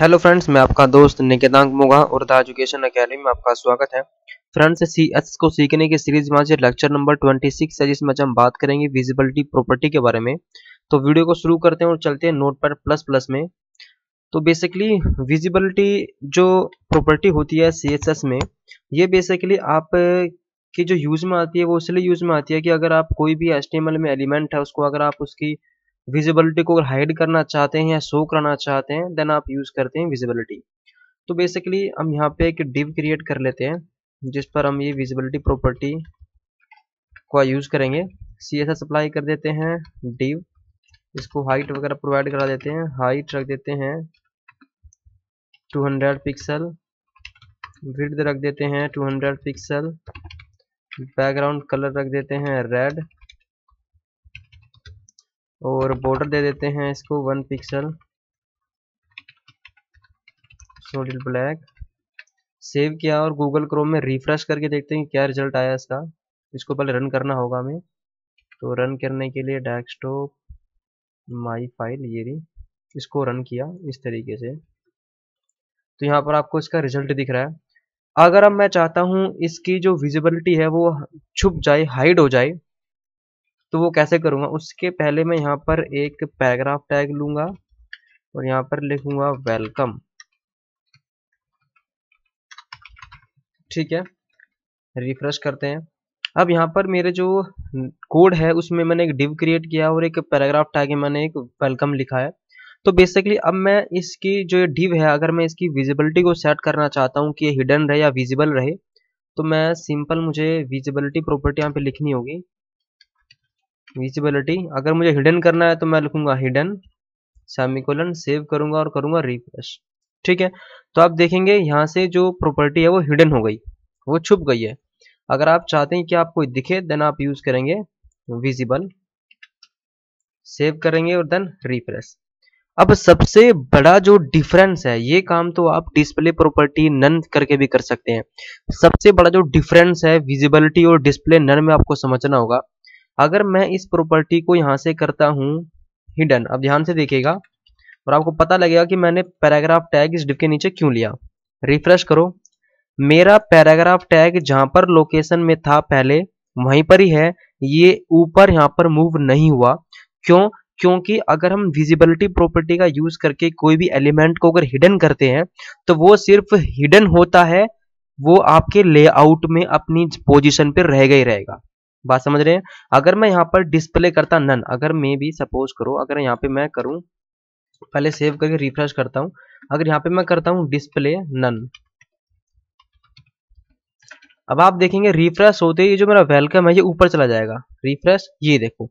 Hello friends, मैं आपका दोस्त निकेतांक मोगा और द एजुकेशन अकेडमी में आपका स्वागत है। फ्रेंड्स, CS को सीखने की सीरीज में आज लेक्चर नंबर 26 है, जिसमें हम बात करेंगे विजिबिलिटी प्रॉपर्टी के बारे में। तो वीडियो को शुरू करते हैं और चलते हैं नोटपैड ++ में। तो बेसिकली विजिबिलिटी जो प्रॉपर्टी होती है CS में, ये बेसिकली आप की जो यूज में आती है वो इसलिए यूज में आती है कि अगर आप कोई भी HTML में एलिमेंट है उसको अगर आप उसकी विजिबिलिटी को अगर हाइड करना चाहते हैं या शो करना चाहते हैं देन आप यूज करते हैं विजिबिलिटी। तो बेसिकली हम यहाँ पे एक डिव क्रिएट कर लेते हैं जिस पर हम ये विजिबिलिटी प्रॉपर्टी को यूज करेंगे। CS अप्लाई कर देते हैं डिव, इसको हाइट वगैरह प्रोवाइड करा देते हैं। हाइट रख देते हैं 200 पिक्सल, विड्थ रख देते हैं 200 पिक्सल, बैकग्राउंड कलर रख देते हैं रेड और बॉर्डर दे देते हैं इसको 1 पिक्सल, सोलिड ब्लैक। सेव किया और गूगल क्रोम में रिफ्रेश करके देखते हैं क्या रिजल्ट आया इसका। इसको पहले रन करना होगा हमें, तो रन करने के लिए डेस्कटॉप माई फाइल ये रही, इसको रन किया इस तरीके से। तो यहाँ पर आपको इसका रिजल्ट दिख रहा है। अगर अब मैं चाहता हूँ इसकी जो विजिबिलिटी है वो छुप जाए, हाइड हो जाए, तो वो कैसे करूँगा? उसके पहले मैं यहाँ पर एक पैराग्राफ टैग लूँगा और यहाँ पर लिखूँगा वेलकम। ठीक है, रिफ्रेश करते हैं। अब यहाँ पर मेरे जो कोड है उसमें मैंने एक डिव क्रिएट किया और एक पैराग्राफ टैग में मैंने एक वेलकम लिखा है। तो बेसिकली अब मैं इसकी जो ये डिव है अगर मैं इसकी विजिबिलिटी को सेट करना चाहता हूँ कि ये हिडन रहे या विजिबल रहे, तो मैं सिंपल मुझे विजिबिलिटी प्रॉपर्टी यहाँ पर लिखनी होगी। विजिबिलिटी अगर मुझे हिडन करना है तो मैं लिखूंगा हिडन सेमीकोलन, सेव करूंगा और करूंगा रिफ्रेश। ठीक है, तो आप देखेंगे यहाँ से जो प्रॉपर्टी है वो हिडन हो गई, वो छुप गई है। अगर आप चाहते हैं कि आपको दिखे देन आप यूज करेंगे विजिबल, सेव करेंगे और देन रिफ्रेश। अब सबसे बड़ा जो डिफरेंस है, ये काम तो आप डिस्प्ले प्रॉपर्टी नन करके भी कर सकते हैं। सबसे बड़ा जो डिफरेंस है विजिबिलिटी और डिस्प्ले नन में आपको समझना होगा। अगर मैं इस प्रॉपर्टी को यहाँ से करता हूँ हिडन, अब ध्यान से देखिएगा और आपको पता लगेगा कि मैंने पैराग्राफ टैग इस डिव के नीचे क्यों लिया। रिफ्रेश करो, मेरा पैराग्राफ टैग जहाँ पर लोकेशन में था पहले वहीं पर ही है, ये ऊपर यहाँ पर मूव नहीं हुआ। क्यों? क्योंकि अगर हम विजिबिलिटी प्रॉपर्टी का यूज करके कोई भी एलिमेंट को अगर हिडन करते हैं तो वो सिर्फ हिडन होता है, वो आपके लेआउट में अपनी पोजिशन पर रहेगा ही रहेगा। बात समझ रहे हैं? अगर मैं यहाँ पर डिस्प्ले करता नन, अगर मैं भी सपोज करो अगर यहाँ पे मैं करूँ, पहले सेव करके रिफ्रेश करता हूँ, अगर यहाँ पे मैं करता हूँ डिस्प्ले नन, अब आप देखेंगे रिफ्रेश होते ही जो मेरा वेलकम है ये ऊपर चला जाएगा। रिफ्रेश, ये देखो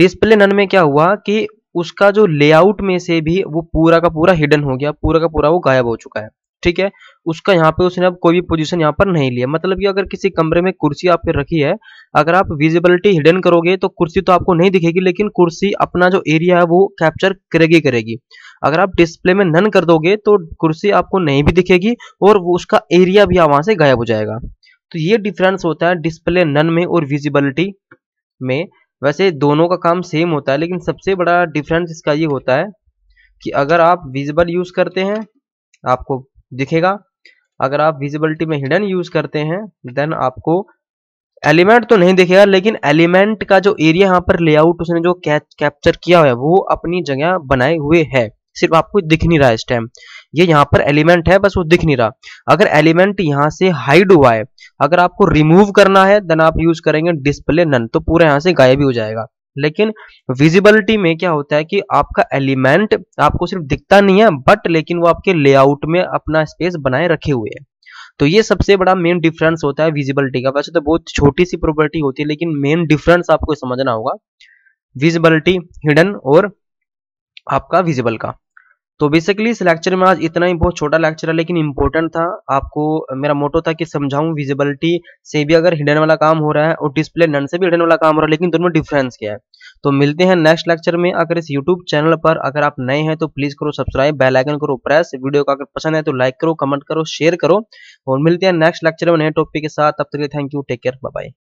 डिस्प्ले नन में क्या हुआ कि उसका जो लेआउट में से भी वो पूरा का पूरा हिडन हो गया, पूरा का पूरा वो गायब हो चुका है। ठीक है, उसका यहाँ पे उसने अब कोई भी पोजीशन यहाँ पर नहीं लिया। मतलब कि अगर किसी कमरे में कुर्सी आपने रखी है, अगर आप विजिबिलिटी हिडन करोगे तो कुर्सी तो आपको नहीं दिखेगी, लेकिन कुर्सी अपना जो एरिया है वो कैप्चर करेगी करेगी। अगर आप डिस्प्ले में नन कर दोगे तो कुर्सी आपको नहीं भी दिखेगी और वो उसका एरिया भी वहां से गायब हो जाएगा। तो ये डिफरेंस होता है डिस्प्ले नन में और विजिबिलिटी में। वैसे दोनों का काम सेम होता है, लेकिन सबसे बड़ा डिफरेंस इसका ये होता है कि अगर आप विजिबल यूज करते हैं आपको दिखेगा, अगर आप विजिबिलिटी में हिडन यूज करते हैं देन आपको एलिमेंट तो नहीं दिखेगा, लेकिन एलिमेंट का जो एरिया यहाँ पर लेआउट उसने जो कैप्चर किया हुआ है वो अपनी जगह बनाए हुए है, सिर्फ आपको दिख नहीं रहा है। इस टाइम ये यहाँ पर एलिमेंट है, बस वो दिख नहीं रहा। अगर एलिमेंट यहाँ से हाइड हुआ है, अगर आपको रिमूव करना है देन आप यूज करेंगे डिस्प्ले नन, तो पूरा यहाँ से गायब ही हो जाएगा। लेकिन विजिबिलिटी में क्या होता है कि आपका एलिमेंट आपको सिर्फ दिखता नहीं है बट लेकिन वो आपके लेआउट में अपना स्पेस बनाए रखे हुए है। तो ये सबसे बड़ा मेन डिफरेंस होता है विजिबिलिटी का। वैसे तो बहुत छोटी सी प्रॉपर्टी होती है, लेकिन मेन डिफरेंस आपको समझना होगा विजिबिलिटी हिडन और आपका विजिबल का। तो बेसिकली इस लेक्चर में आज इतना ही, बहुत छोटा लेक्चर है लेकिन इंपॉर्टेंट था। आपको मेरा मोटो था कि समझाऊं विजिबिलिटी से भी अगर हिडन वाला काम हो रहा है और डिस्प्ले नन से भी हिडन वाला काम हो रहा है, लेकिन दोनों में डिफरेंस क्या है। तो मिलते हैं नेक्स्ट लेक्चर में। अगर इस यूट्यूब चैनल पर अगर आप नए हैं तो प्लीज करो सब्सक्राइब, बेल आइकन करो प्रेस, वीडियो को अगर पसंद है तो लाइक करो, कमेंट करो, शेयर करो और मिलते हैं नेक्स्ट लेक्चर में नए टॉपिक के साथ। तब तक के लिए thank you, take care, bye bye.